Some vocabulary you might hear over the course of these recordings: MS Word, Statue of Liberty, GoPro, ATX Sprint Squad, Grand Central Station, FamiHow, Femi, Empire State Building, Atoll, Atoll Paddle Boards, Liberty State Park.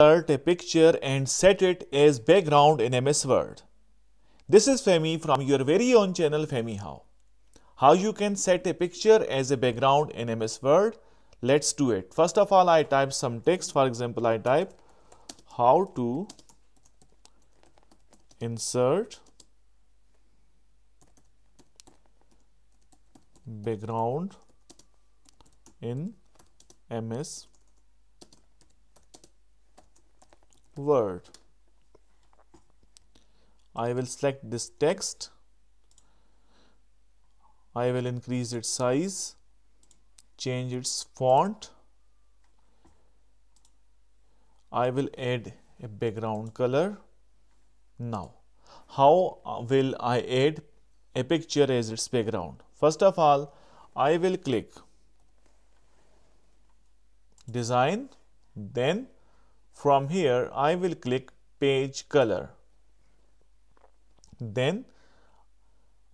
Insert a picture and set it as background in MS Word. This is Femi from your very own channel FamiHow. How you can set a picture as a background in MS Word? Let's do it. First of all, I type some text. For example, I type how to insert background in MS Word. I will select this text. I will increase its size, change its font. I will add a background color. Now, how will I add a picture as its background? First of all, I will click Design, then from here, I will click Page Color. Then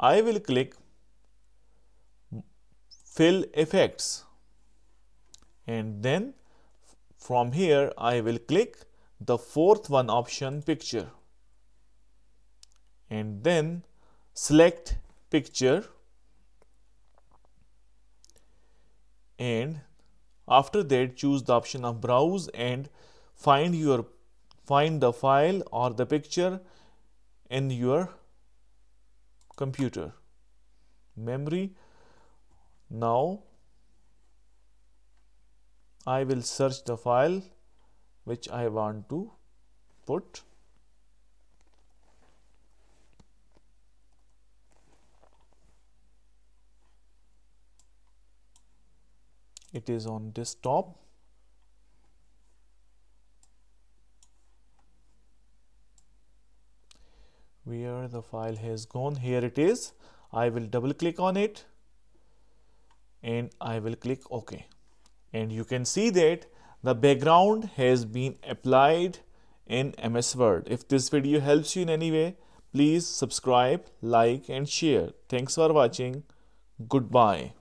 I will click Fill Effects. And then from here, I will click the fourth one option, Picture. And then select Picture. And after that, choose the option of Browse and find the file or the picture in your computer memory. Now I will search the file which I want to put. It is on desktop. Where the file has gone, here it is. I will double click on it and I will click OK. And you can see that the background has been applied in MS Word. If this video helps you in any way, please subscribe, like and share. Thanks for watching. Goodbye.